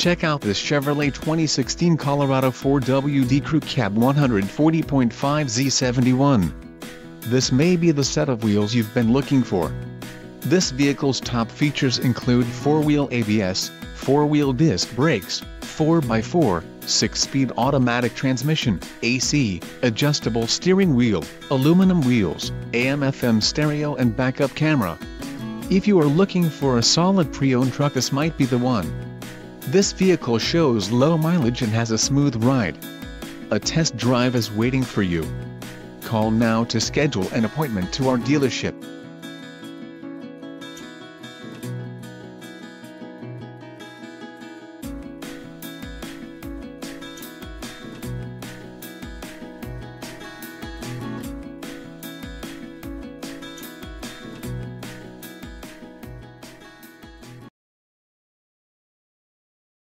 Check out this Chevrolet 2016 Colorado 4WD Crew Cab 140.5 Z71. This may be the set of wheels you've been looking for. This vehicle's top features include 4-wheel ABS, 4-wheel disc brakes, 4x4, 6-speed automatic transmission, AC, adjustable steering wheel, aluminum wheels, AM/FM stereo and backup camera. If you are looking for a solid pre-owned truck, this might be the one. This vehicle shows low mileage and has a smooth ride. A test drive is waiting for you. Call now to schedule an appointment to our dealership.